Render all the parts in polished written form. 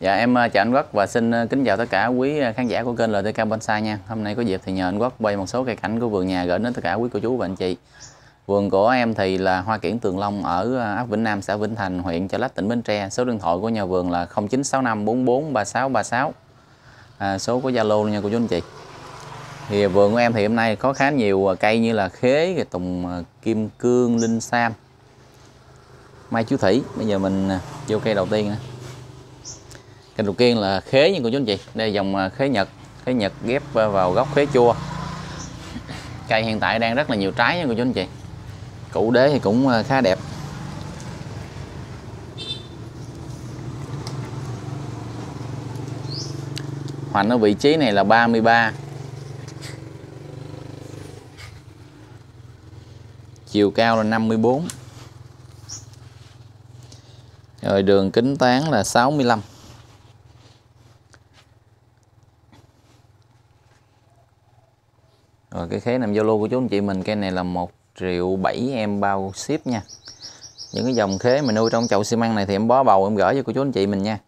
Dạ em chào anh Quốc và xin kính chào tất cả quý khán giả của kênh LTK Bonsai nha. Hôm nay có dịp thì nhờ anh Quốc quay một số cây cảnh của vườn nhà gửi đến tất cả quý cô chú và anh chị. Vườn của em thì là hoa kiển Tường Long ở ấp Vĩnh Nam, xã Vĩnh Thành, huyện Chợ Lách, tỉnh Bến Tre. Số điện thoại của nhà vườn là 0965443636. Số của Zalo nha cô chú anh chị. Thì vườn của em thì hôm nay có khá nhiều cây như là khế, tùng kim cương, linh sam, mai chú thủy. Bây giờ mình vô cây đầu tiên nè. Cây đầu tiên là khế nha cô chú anh chị. Đây dòng khế Nhật, ghép vào gốc khế chua. Cây hiện tại đang rất là nhiều trái nha cô chú anh chị. Củ đế thì cũng khá đẹp. Hoành ở vị trí này là 33. Chiều cao là 54. Rồi đường kính tán là 65. Rồi cái khế nằm Zalo của chú anh chị mình, cây này là 1,7 triệu em bao ship nha. Những cái dòng khế mà nuôi trong chậu xi măng này thì em bó bầu em gửi cho cô chú anh chị mình nha.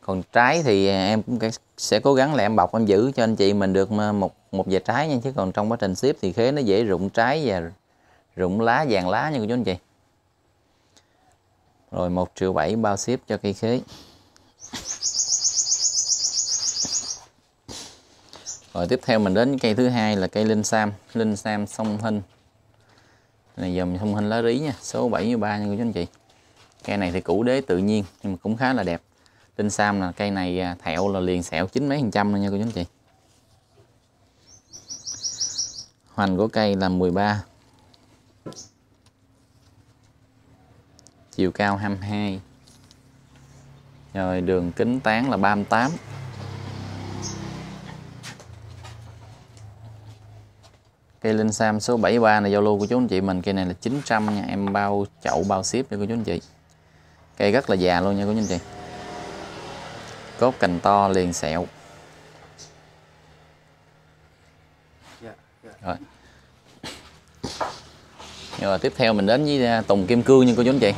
Còn trái thì em cũng sẽ cố gắng là em bọc em giữ cho anh chị mình được một vài trái nha, chứ còn trong quá trình ship thì khế nó dễ rụng trái và rụng lá, vàng lá nha cô chú anh chị. Rồi 1,7 triệu bao ship cho cây khế. Rồi tiếp theo mình đến cây thứ hai là cây linh sam, song hình. Này dòng song hình lá rí nha, số 73 nha cô chú anh chị. Cây này thì củ đế tự nhiên nhưng mà cũng khá là đẹp. Linh sam là cây này thẹo là liền sẹo 90% luôn nha cô chú anh chị. Hoành của cây là 13. Chiều cao 22. Rồi đường kính tán là 38. Cây linh sam số 73 này Zalo của chú anh chị mình, cây này là 900 nha, em bao chậu bao ship cho cô chú anh chị. Cây rất là già luôn nha cô chú anh chị. Cốt cành to liền sẹo. Rồi. Rồi tiếp theo mình đến với tùng kim cương nha cô chú anh chị.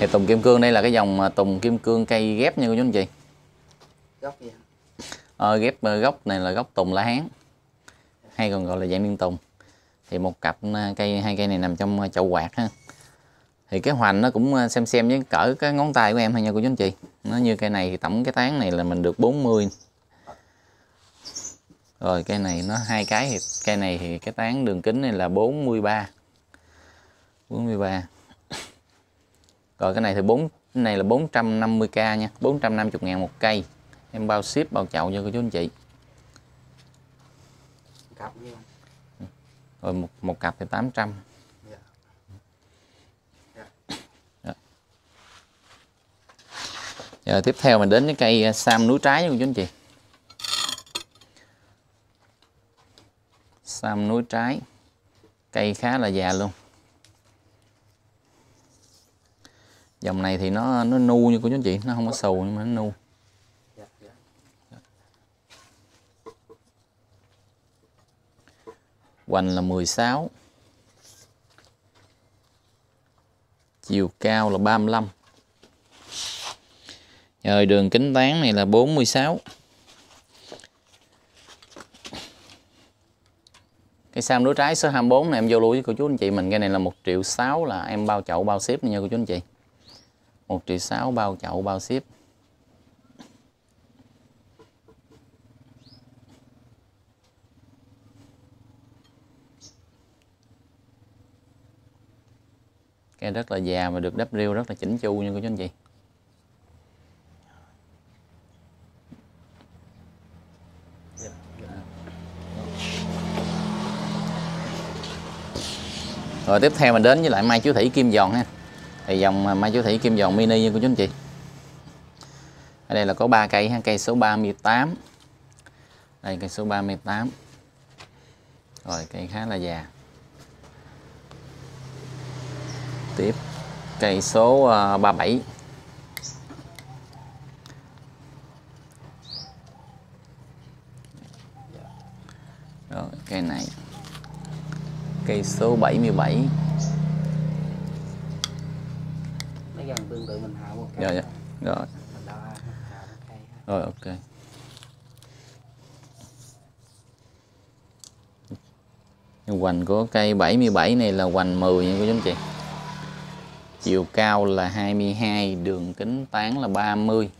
Thì tùng kim cương đây là cái dòng tùng kim cương cây ghép nha cô chú anh chị. Gốc gì? Ghép gốc này là gốc tùng lá Hán, hay còn gọi là dạng liên tùng. Thì một cặp cây, hai cây này nằm trong chậu quạt ha. Thì cái hoành nó cũng xem với cỡ cái ngón tay của em thôi nha cô chú anh chị. Nó như cây này thì tổng cái tán này là mình được 40. Rồi cây này nó hai cái, thì cây này thì cái tán đường kính này là 43. 43. Rồi cái này thì cái này là 450k nha, 450.000 một cây. Em bao ship bao chậu cho cô chú anh chị. Rồi một cặp thì 800. Rồi tiếp theo mình đến cái cây sam núi trái nha cô chú anh chị. Sam núi trái, cây khá là già luôn. Dòng này thì nó nu như cô chú anh chị, nó không có xù nhưng mà nó nu. Hoành là 16. Chiều cao là 35. Rồi đường kính tán này là 46. Cái sam núi trái số 24 này em vô lưu với cô chú anh chị mình, cái này là 1,6 triệu là em bao chậu bao ship nha cô chú anh chị. 1,6 triệu bao chậu bao ship. Cây rất là già mà được đắp rêu rất là chỉnh chu nha cô chú anh chị. Rồi tiếp theo mình đến với lại mai chú thủy kim giòn ha. Thì dòng mai chú thủy kim giòn mini nha cô chú anh chị. Ở đây là có 3 cây ha, cây số 38. Đây cây số 38. Rồi cây khá là già. Tiếp cây số 37. Rồi cây này cây số 77. Nó gần tương tự mình hạ một cây. Rồi. Rồi ok. Hoành của cây 77 này là hoành 10 nha cô chú anh chị. Chiều cao là 22, đường kính tán là 30.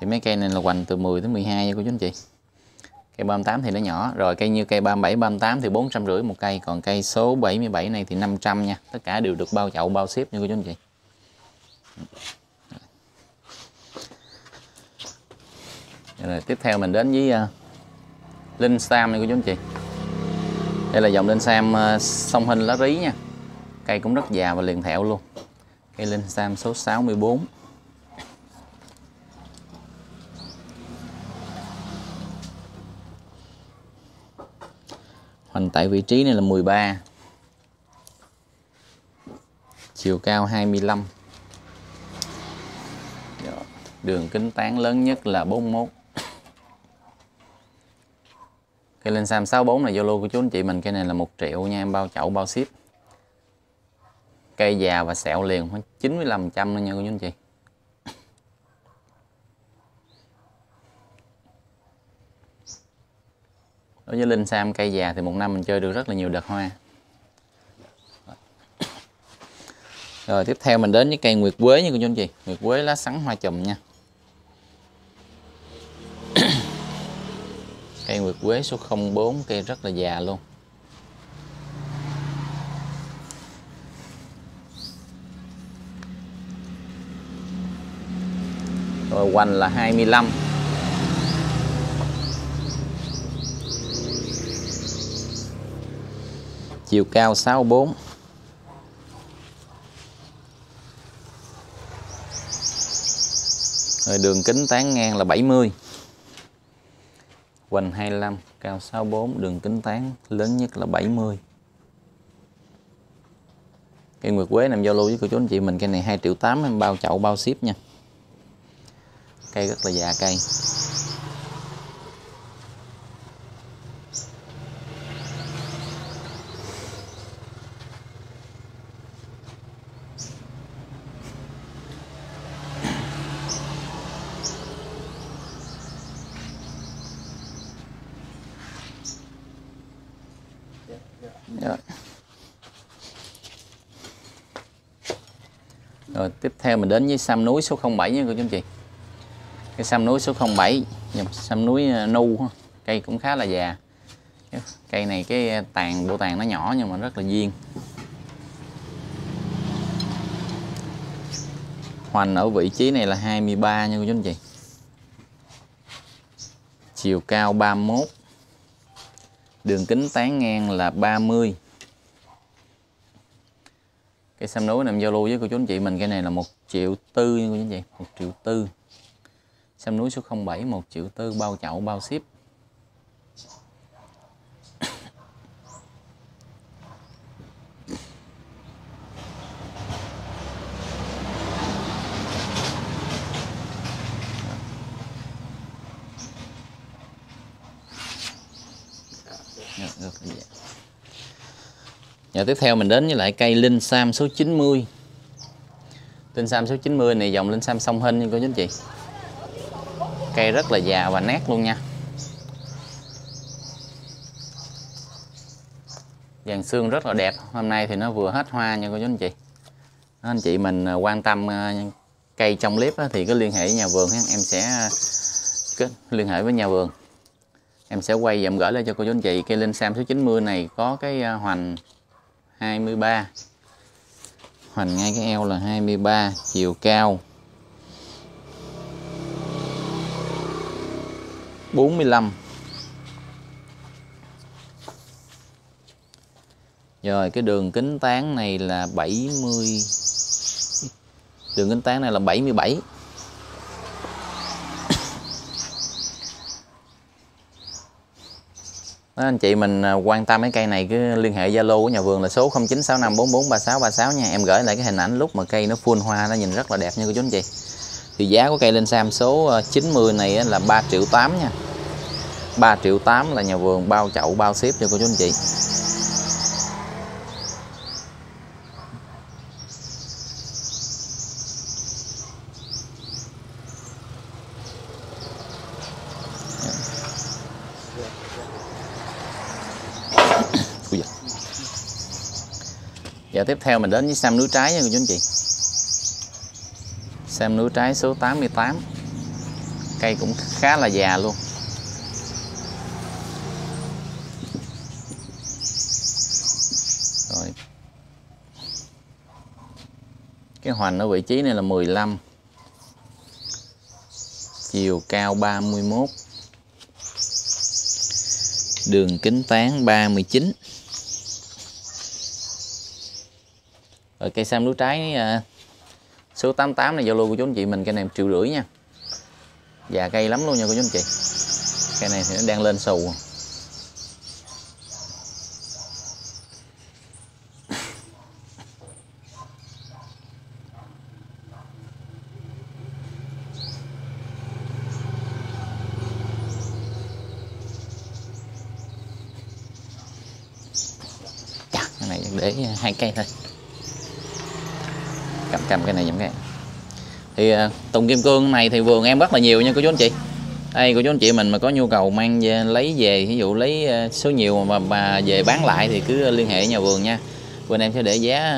Thì mấy cây này là hoành từ 10 tới 12 nha cô chú anh chị. Cây 38 thì nó nhỏ. Rồi cây như cây 37, 38 thì 450 một cây. Còn cây số 77 này thì 500 nha. Tất cả đều được bao chậu, bao ship nha cô chú anh chị. Rồi tiếp theo mình đến với Linh Sam này cô chú anh chị. Đây là dòng Linh Sam song hình lá rí nha. Cây cũng rất già và liền thẹo luôn. Cây Linh Sam số 64. Hoành tại vị trí này là 13. Chiều cao 25. Đường kính tán lớn nhất là 41. Cây Linh Sam 64 này Zalo của chú anh chị mình, cây này là 1 triệu nha, em bao chậu bao ship. Cây già và sẹo liền khoảng 95% luôn nha cô chú anh chị. Đối với Linh Sam cây già thì một năm mình chơi được rất là nhiều đợt hoa. Rồi tiếp theo mình đến với cây Nguyệt Quế nha cô chú anh chị. Nguyệt Quế lá sắn hoa chùm nha. Cây Nguyệt Quế số 04, cây rất là già luôn. Rồi hoành là 25. Chiều cao 64. Rồi đường kính tán ngang là 70. Hoành 25, cao 64, đường kính tán lớn nhất là 70. Cây Nguyệt Quế nằm giao lưu với cô chú anh chị mình, cây này 2,8 triệu em bao chậu bao ship nha. Cây rất là già cây. Rồi tiếp theo mình đến với Sam núi số 07 nha cô chú anh chị. Cái Sam núi số 07, Sam núi nu, cây cũng khá là già. Cây này cái tàn, bộ tàn nó nhỏ nhưng mà rất là duyên. Hoành ở vị trí này là 23 nha cô chú anh chị. Chiều cao 31. Đường kính tán ngang là 30. Cây Sam núi nằm giao lưu với cô chú anh chị mình, cái này là 1,4 triệu nha cô chú anh chị, 1,4 triệu. Sam núi số 07, 1,4 triệu bao chậu bao ship. Và tiếp theo mình đến với lại cây Linh Sam số 90. Linh Sam số 90 này dòng Linh Sam song hình nha cô chú anh chị. Cây rất là già và nát luôn nha. Vàng xương rất là đẹp. Hôm nay thì nó vừa hết hoa nha cô chú anh chị. Đó, anh chị mình quan tâm cây trong clip thì cứ liên hệ với nhà vườn. Em sẽ liên hệ với nhà vườn. Em sẽ quay và em gửi lại cho cô chú anh chị. Cây Linh Sam số 90 này có cái hoành 23. Hoành ngay cái eo là 23. Chiều cao 45. Rồi cái đường kính tán này là 70. Đường kính tán này là 77. Đó, anh chị mình quan tâm cái cây này cứ liên hệ Zalo của nhà vườn là số 0965443636 nha. Em gửi lại cái hình ảnh lúc mà cây nó full hoa, nó nhìn rất là đẹp nha cô chú anh chị. Thì giá của cây Linh Sam số 90 này là 3,8 triệu nha. 3,8 triệu là nhà vườn bao chậu bao ship cho cô chú anh chị. Giờ tiếp theo mình đến với sam lúa trái nha cô chú anh chị. Sam lúa trái số 88. Cây cũng khá là già luôn. Rồi. Cái hoành ở vị trí này là 15. Chiều cao 31. Đường kính tán 39. Rồi cây sam lúa trái số 88 này Zalo của chú anh chị mình, cây này 1,5 triệu nha. Già cây lắm luôn nha cô chú anh chị. Cây này thì nó đang lên xù. Cái này để 2 cây thôi. Cầm cái này nhầm cái. Thì tùng kim cương này thì vườn em rất là nhiều nha cô chú anh chị. Đây cô chú anh chị mình mà có nhu cầu mang về, lấy về, ví dụ lấy số nhiều mà về bán lại thì cứ liên hệ nhà vườn nha. Bên em sẽ để giá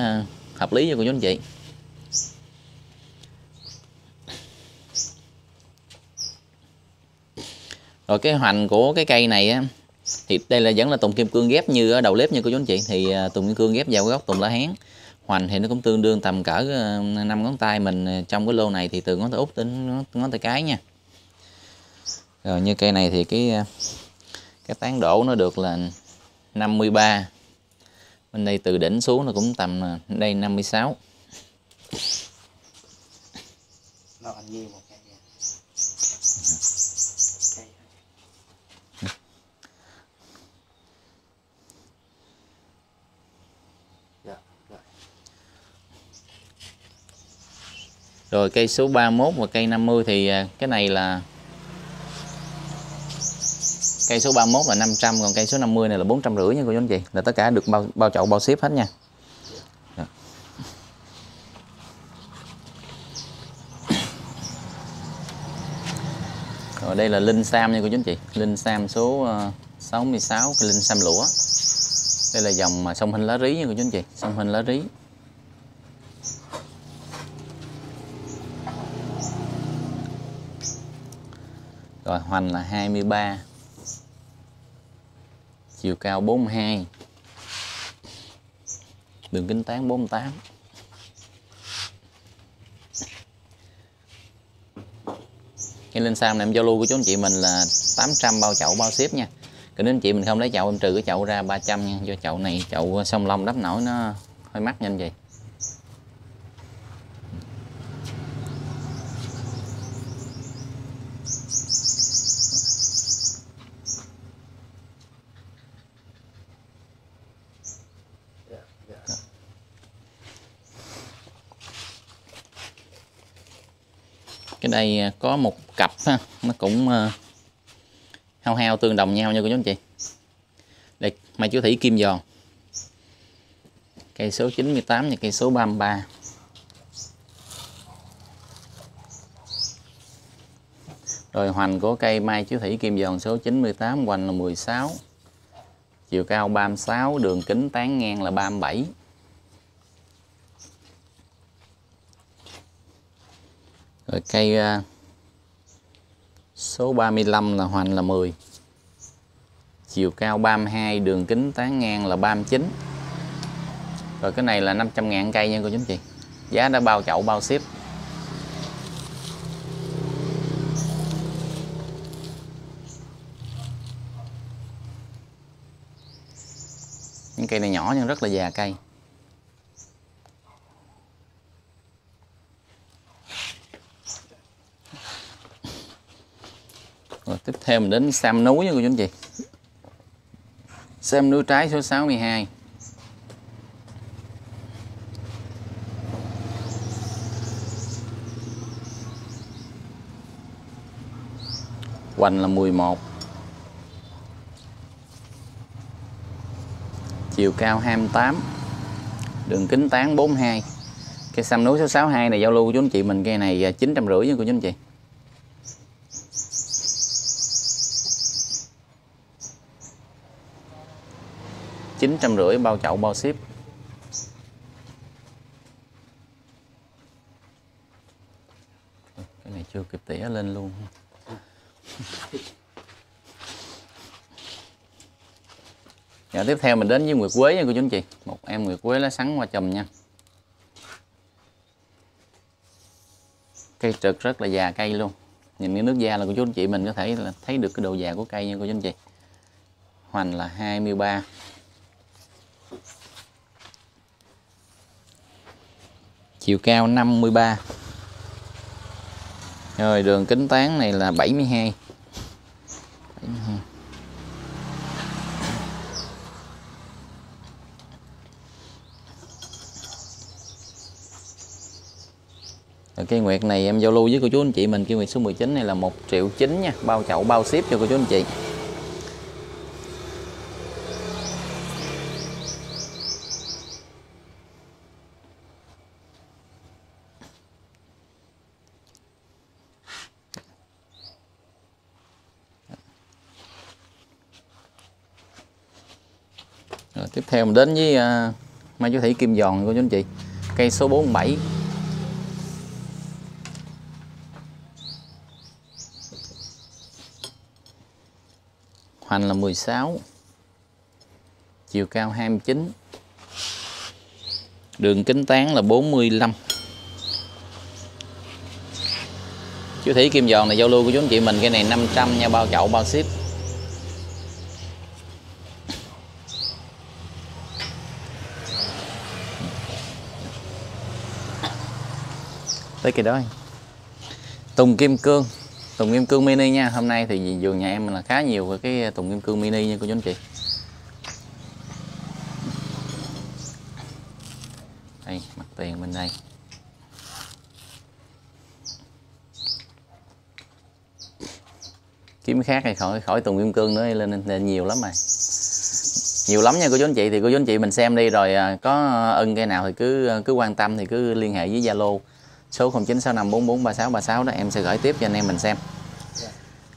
hợp lý cho cô chú anh chị. Rồi cái hoành của cái cây này á, thì đây là vẫn là tùng kim cương ghép như ở đầu clip nha cô chú anh chị. Thì tùng kim cương ghép vào cái gốc tùng lá hén. Hoành thì nó cũng tương đương tầm cỡ 5 ngón tay mình trong cái lô này, thì từ ngón tay út đến ngón tay cái nha. Rồi như cây này thì cái tán đổ nó được là 53. Bên đây từ đỉnh xuống nó cũng tầm đây 56. Rồi cây số 31 và cây 50 thì cái này là cây số 31 là 500, còn cây số 50 này là 450 nha cô chú anh chị. Là tất cả được bao chậu bao ship hết nha. Rồi đây là linh sam nha cô chú anh chị. Linh sam số 66, cái linh sam lũa. Đây là dòng mà song hình lá rí nha cô chú anh chị, song hình lá rí. Rồi hoành là 23. Chiều cao 42. Đường kính tán 48. Cái linh sam này em giao lưu của chú anh chị mình là 800 bao chậu bao ship nha. Còn nếu anh chị mình không lấy chậu, em trừ cái chậu ra 300 nha. Do chậu này chậu sông Long đắp nổi nó hơi mắc nha anh chị. Cái đây có một cặp ha, nó cũng hao tương đồng nhau nha cô chú anh chị. Đây mai chú thủy kim giòn. Cây số 98 và cây số 33. Rồi hoành của cây mai chú thủy kim giòn số 98, hoành là 16. Chiều cao 36, đường kính tán ngang là 37. Rồi cây số 35 là hoành là 10. Chiều cao 32, đường kính tán ngang là 39. Rồi cái này là 500.000 cây nha cô chú anh chị. Giá đã bao chậu bao ship. Những cây này nhỏ nhưng rất là già cây. Rồi, tiếp theo mình đến sam núi nha cô chú anh chị. Sam núi trái số 62. Hoành là 11. Chiều cao 28. Đường kính tán 42. Cây sam núi số 62 này giao lưu của chú anh chị mình, cây này 950 nha cô chú anh chị. $950 bao chậu bao ship. chưa kịp tỉa lên luôn. Dạ, tiếp theo mình đến với nguyệt quế nha cô chú anh chị. Một em nguyệt quế lá sắn hoa chùm nha. Cây trực rất là già cây luôn. Nhìn cái nước da là cô chú anh chị mình có thể là thấy được cái độ già của cây nha cô chú anh chị. Hoành là 23. Chiều cao 53. Rồi đường kính tán này là 72. Rồi cây nguyệt này em giao lưu với cô chú anh chị mình, cây nguyệt số 19 này là 1,9 triệu nha, bao chậu bao ship cho cô chú anh chị. Tiếp theo mình đến với mai chú thủy kim giòn của chú anh chị, cây số 47. Hoành là 16. Chiều cao 29. Đường kính tán là 45. Chú thủy kim giòn này giao lưu của chú anh chị mình, cây này 500 nha, bao chậu bao ship. Tới cây đó tùng kim cương mini nha. Hôm nay thì vườn nhà em là khá nhiều về cái tùng kim cương mini nha cô chú anh chị. Đây mặt tiền bên đây. Kiếm khác thì khỏi tùng kim cương nữa, lên nhiều lắm mà. Nhiều lắm nha cô chú anh chị, thì cô chú anh chị mình xem đi, rồi có ưng cây nào thì cứ quan tâm thì cứ liên hệ với Zalo số 0965443636 đó, em sẽ gửi tiếp cho anh em mình xem.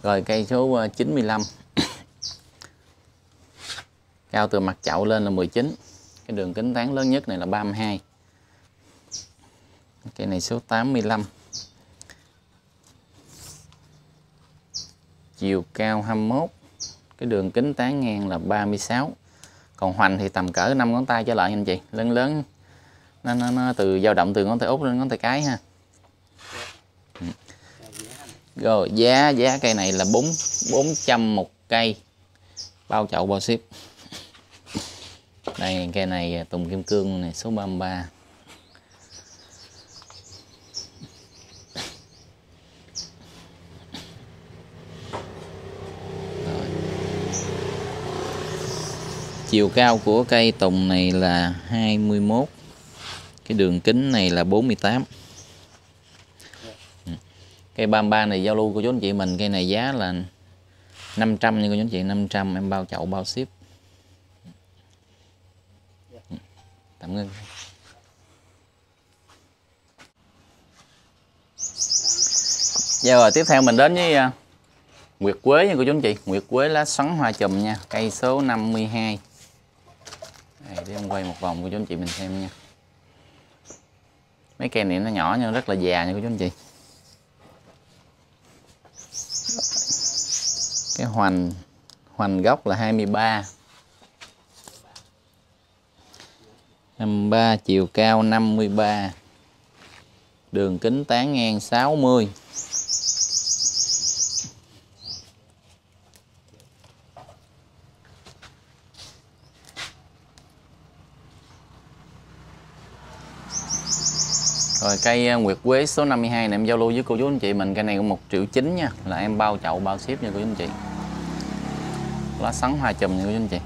Rồi cây số 95. Cao từ mặt chậu lên là 19. Cái đường kính tán lớn nhất này là 32. Cây này số 85. Chiều cao 21. Cái đường kính tán ngang là 36. Còn hoành thì tầm cỡ 5 ngón tay trở lại anh chị, lớn lớn. Nó từ dao động từ ngón tay út lên ngón tay cái ha. Rồi giá cây này là 400 một cây, bao chậu bao ship. Đây cây này tùng kim cương này số 33. Rồi. Chiều cao của cây tùng này là 21. Cái đường kính này là 48. Cây 33 này giao lưu của chú anh chị mình, cây này giá là 500 nha cô chú anh chị, 500 em bao chậu bao ship. Tạm ngưng. Giờ rồi tiếp theo mình đến với nguyệt quế nha cô chú anh chị, nguyệt quế lá xoắn hoa chùm nha, cây số 52. Đây, để em quay một vòng cô chú anh chị mình xem nha. Mấy cây này nó nhỏ nhưng rất là già nha cô chú anh chị. Cái hoành gốc là 23. 23, chiều cao 53. Đường kính tán ngang 60. Rồi cây nguyệt quế số 52 này em giao lưu với cô chú anh chị mình, cây này cũng 1,9 triệu nha, là em bao chậu bao ship nha cô chú anh chị. Lá sắn hoa chùm nha cô chú anh chị.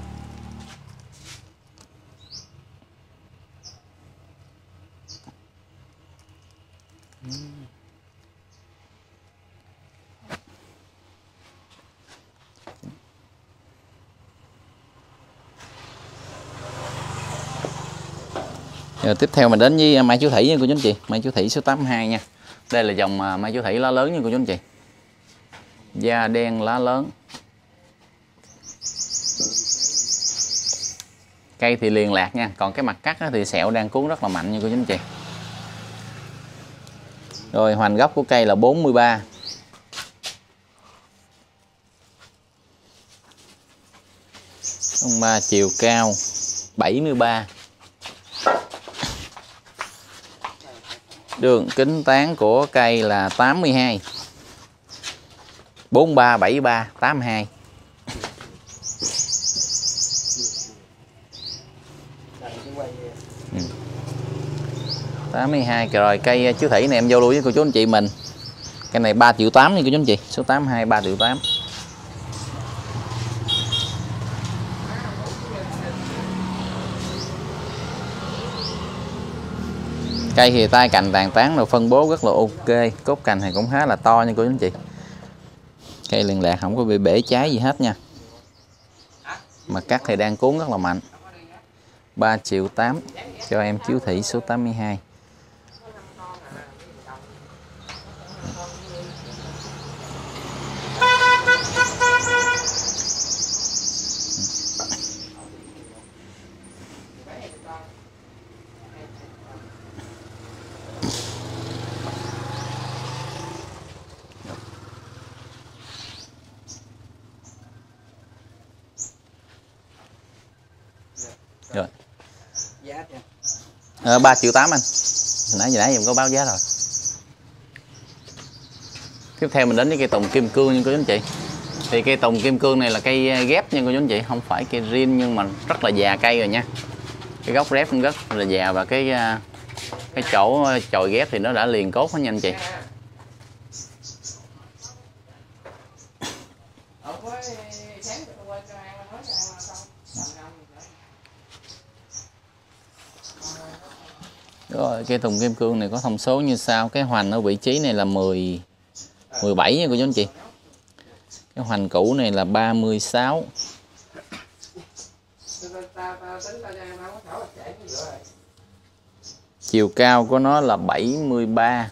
Rồi, tiếp theo mình đến với mai chú thủy nha cô chú anh chị, mai chú thủy số 82 nha. Đây là dòng mai chú thủy lá lớn nha cô chú anh chị. Da đen lá lớn. Cây thì liền lạc nha, còn cái mặt cắt thì sẹo đang cuốn rất là mạnh nha cô chú anh chị. Rồi hoành gốc của cây là 43. Ông ba chiều cao 73. Đường kính tán của cây là 82. 43, 73, 82. Ừ. 82. Rồi cây chú Thủy này em giao lưu với cô chú anh chị mình. Cây này 3,8 triệu nha cô chú anh chị. Số 82 3,8 triệu. Cây thì tay cành tàn tán rồi phân bố rất là ok. Cốt cành thì cũng khá là to nha cô chú anh chị. Cây liền lạc không có bị bể trái gì hết nha. Mà cắt thì đang cuốn rất là mạnh. 3,8 triệu cho em Chiếu Thị số 82. Rồi. 3,8 triệu anh. Nãy em có báo giá rồi. Tiếp theo mình đến với cây tùng kim cương nha cô chú anh chị. Thì cây tùng kim cương này là cây ghép nha cô chú anh chị, không phải cây riêng nhưng mà rất là già cây rồi nha. Cái gốc ghép cũng rất là già và cái chỗ chồi ghép thì nó đã liền cốt hết nha anh chị. Rồi, cây tùng kim cương này có thông số như sau. Cái hoành ở vị trí này là 17 nha cô chú anh chị. Cái hoành cũ này là 36. Chiều cao của nó là 73.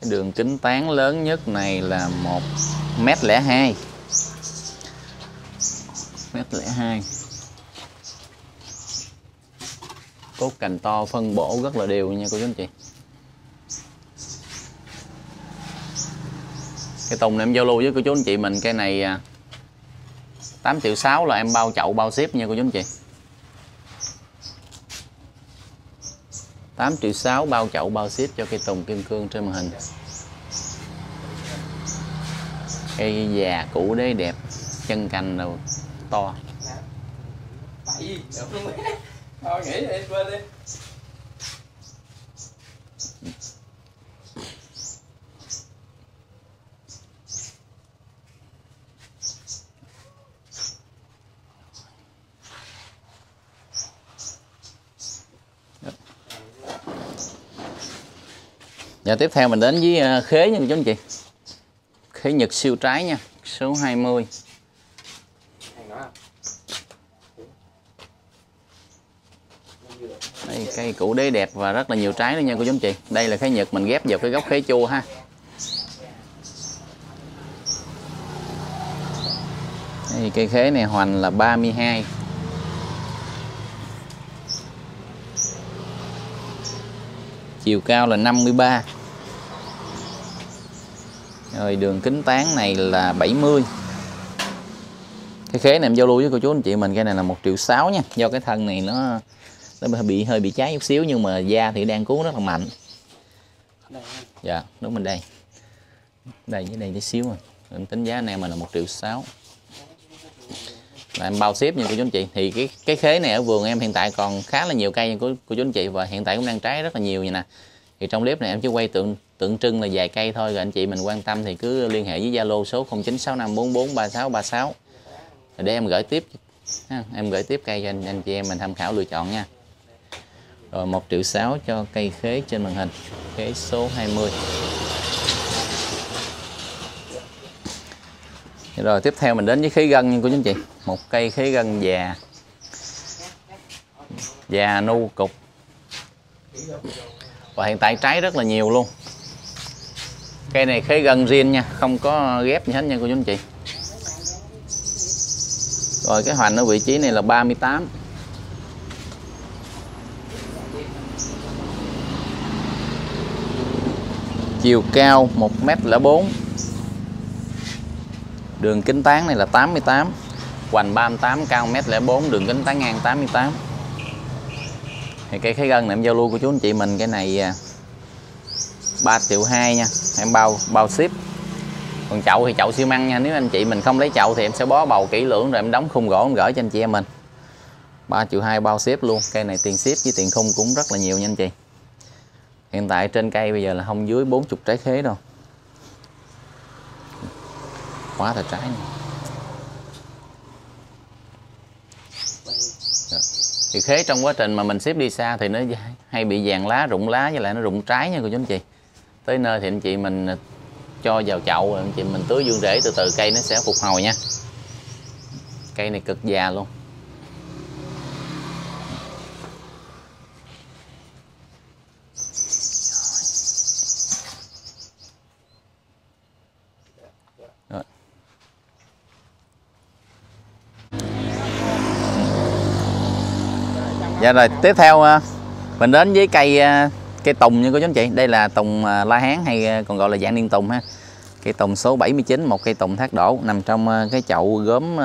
Cái đường kính tán lớn nhất này là 1,02 m. 1,02 m. Cốt cành to, phân bổ rất là đều nha cô chú anh chị. Cái tùng này em giao lưu với cô chú anh chị mình. Cây này 8,6 triệu là em bao chậu bao ship nha cô chú anh chị. 8,6 triệu bao chậu bao ship cho cây tùng kim cương trên màn hình. Cây già cũ đế đẹp, chân cành đều to. Thôi nghỉ đi, quên đi. Giờ tiếp theo mình đến với khế nha các anh chị. Khế Nhật siêu trái nha, số 20. Đây, cây củ đế đẹp và rất là nhiều trái đó nha cô chú anh chị. Đây là khế Nhật mình ghép vào cái gốc khế chua ha. Đây, cây khế này hoành là 32. Chiều cao là 53. Rồi đường kính tán này là 70. Cái khế này em giao lưu với cô chú anh chị mình. Cây này là 1,6 triệu nha. Do cái thân này nó bị hơi bị cháy chút xíu nhưng mà da thì đang cuốn rất là mạnh. Dạ, đúng mình đây. Đây với đây tí xíu rồi. Em tính giá anh em mình là 1,6 triệu. Là em bao ship nha cô chú anh chị. Thì cái khế này ở vườn em hiện tại còn khá là nhiều cây của chú anh chị và hiện tại cũng đang trái rất là nhiều vậy nè. Thì trong clip này em chỉ quay tượng trưng là vài cây thôi, rồi anh chị mình quan tâm thì cứ liên hệ với Zalo số 0965443636 để em gửi tiếp. Ha, em gửi tiếp cây cho anh chị em mình tham khảo lựa chọn nha. Rồi 1,6 triệu cho cây khế trên màn hình, khế số 20. Rồi tiếp theo mình đến với khế gân nha cô chú anh chị. Một cây khế gân già. Già nu cục. Và hiện tại trái rất là nhiều luôn. Cây này khế gân riêng nha, không có ghép gì hết nha cô chú anh chị. Rồi cái hoành ở vị trí này là 38. chiều cao 1m04, đường kính tán này là 88, hoành 38, cao 1m04, đường kính tán ngang 88. Thì cây khế gân này em giao lưu của chú anh chị mình, cái này 3,2 triệu nha, em bao ship. Còn chậu thì chậu xi măng nha, nếu anh chị mình không lấy chậu thì em sẽ bó bầu kỹ lưỡng rồi em đóng khung gỗ em gửi cho anh chị em mình. 3,2 triệu bao ship luôn. Cây này tiền ship với tiền khung cũng rất là nhiều nha anh chị. Hiện tại trên cây bây giờ là không dưới 40 trái khế đâu. Quá thật trái này. Thì khế trong quá trình mà mình ship đi xa thì nó hay bị vàng lá, rụng lá với lại nó rụng trái nha cô chú anh chị. Tới nơi thì anh chị mình cho vào chậu, anh chị mình tưới dương rễ từ từ cây nó sẽ phục hồi nha. Cây này cực già luôn. Dạ rồi, tiếp theo mình đến với cây tùng nha cô chú anh chị. Đây là tùng La Hán hay còn gọi là dạng niên tùng ha. Cây tùng số 79, một cây tùng thác đổ nằm trong cái chậu gốm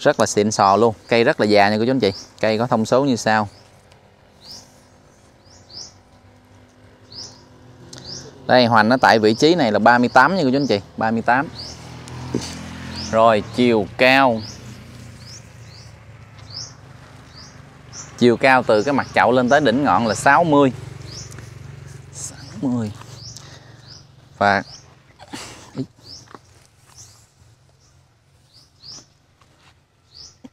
rất là xịn sò luôn. Cây rất là già nha cô chú anh chị. Cây có thông số như sau. Đây, hoành nó tại vị trí này là 38 nha cô chú anh chị, 38. Rồi, chiều cao từ cái mặt chậu lên tới đỉnh ngọn là 60 và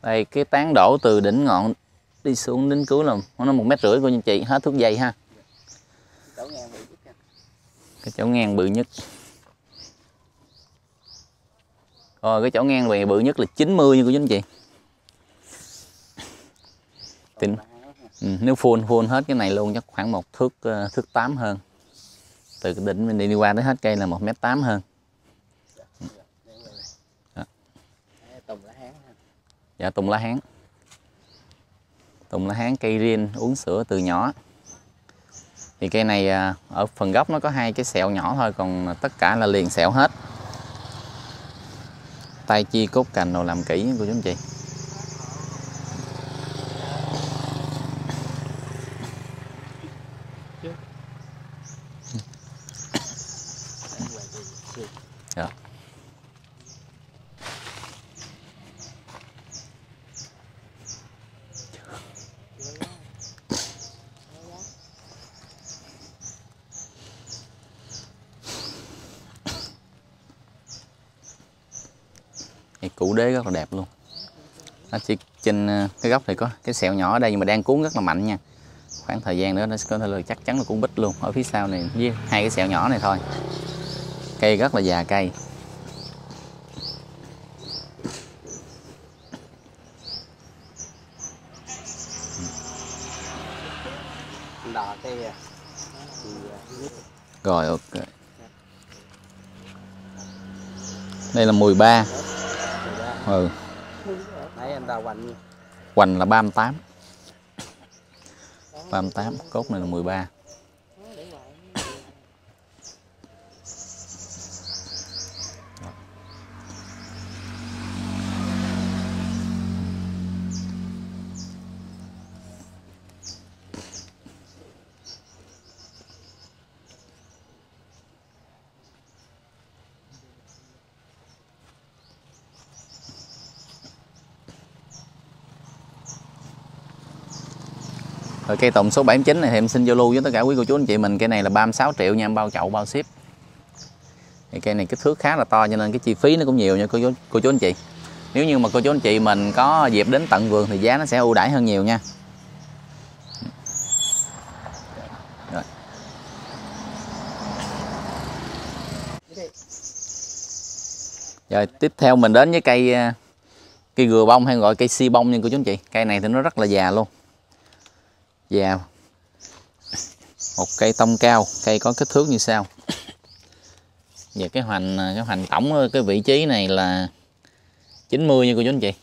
đây cái tán đổ từ đỉnh ngọn đi xuống đến cuối là nó 1,5 m của anh chị, hết thuốc dây ha. Cái chậu ngang bự nhất. Rồi cái chậu ngang này bự nhất là 90 như của anh chị. Nếu full hết cái này luôn chắc khoảng một thước 8 hơn. Từ cái đỉnh mình đi qua tới hết cây là 1m8 hơn. Đó. Dạ Tùng La Hán cây riêng uống sữa từ nhỏ. Thì cây này ở phần gốc nó có hai cái sẹo nhỏ thôi, còn tất cả là liền sẹo hết. Tay chia cốt cành rồi làm kỹ của chúng chị. Củ đế rất là đẹp luôn. Nó chỉ trên cái gốc thì có cái sẹo nhỏ ở đây nhưng mà đang cuốn rất là mạnh nha. Khoảng thời gian nữa nó có thể là chắc chắn là cuốn bít luôn. Ở phía sau này với hai cái sẹo nhỏ này thôi. Cây rất là già cây. Rồi ok. Đây là 13. Hoành là 38, cốt này là 13. Rồi cây tùng số 79 này thì em xin giao lưu với tất cả quý cô chú anh chị mình. Cây này là 36 triệu nha, em bao chậu bao ship. Thì cây này kích thước khá là to cho nên cái chi phí nó cũng nhiều nha cô chú anh chị. Nếu như mà cô chú anh chị mình có dịp đến tận vườn thì giá nó sẽ ưu đãi hơn nhiều nha. Rồi. Rồi tiếp theo mình đến với cây gừa bông hay gọi cây si bông nha cô chú anh chị. Cây này thì nó rất là già luôn. Và một cây tông cao, cây có kích thước như sau. Và cái hoành tổng cái vị trí này là 90 nha cô chú anh chị.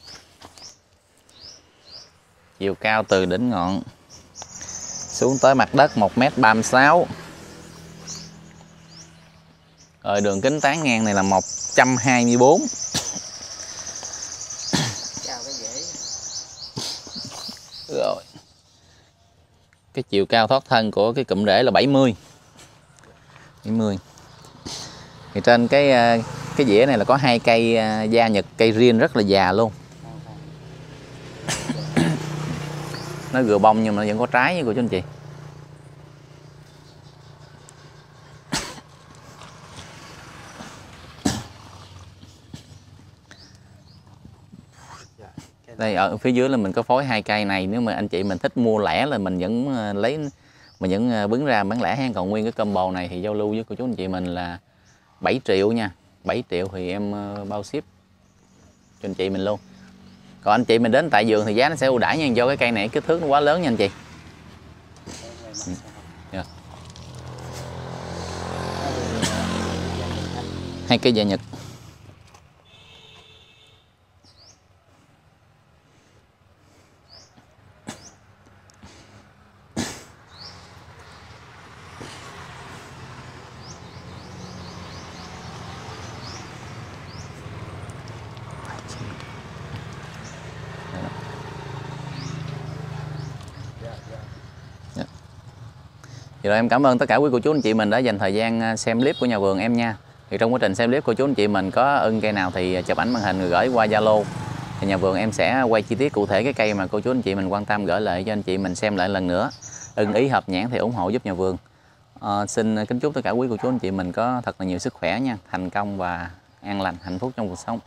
Chiều cao từ đỉnh ngọn xuống tới mặt đất 1m36. Rồi đường kính tán ngang này là 124. Rồi. Cái chiều cao thoát thân của cái cụm rễ là 70. 70. Thì trên cái dĩa này là có hai cây da Nhật, cây riêng rất là già luôn. Nó gừa bông nhưng mà nó vẫn có trái như của chú anh chị. Đây ở phía dưới là mình có phối hai cây này, nếu mà anh chị mình thích mua lẻ là mình vẫn lấy, mình vẫn bứng ra bán lẻ ha. Còn nguyên cái combo này thì giao lưu với cô chú anh chị mình là 7 triệu nha. 7 triệu thì em bao ship cho anh chị mình luôn. Còn anh chị mình đến tại vườn thì giá nó sẽ ưu đãi nha, do cái cây này kích thước nó quá lớn nha anh chị. Yeah. Hai cây da Nhật. Vậy rồi, em cảm ơn tất cả quý cô chú anh chị mình đã dành thời gian xem clip của nhà vườn em nha. Thì trong quá trình xem clip của chú anh chị mình có ưng cây nào thì chụp ảnh màn hình rồi gửi qua Zalo. Thì nhà vườn em sẽ quay chi tiết cụ thể cái cây mà cô chú anh chị mình quan tâm gửi lại cho anh chị mình xem lại lần nữa. Ưng ý hợp nhãn thì ủng hộ giúp nhà vườn. Xin kính chúc tất cả quý cô chú anh chị mình có thật là nhiều sức khỏe nha, thành công và an lành, hạnh phúc trong cuộc sống.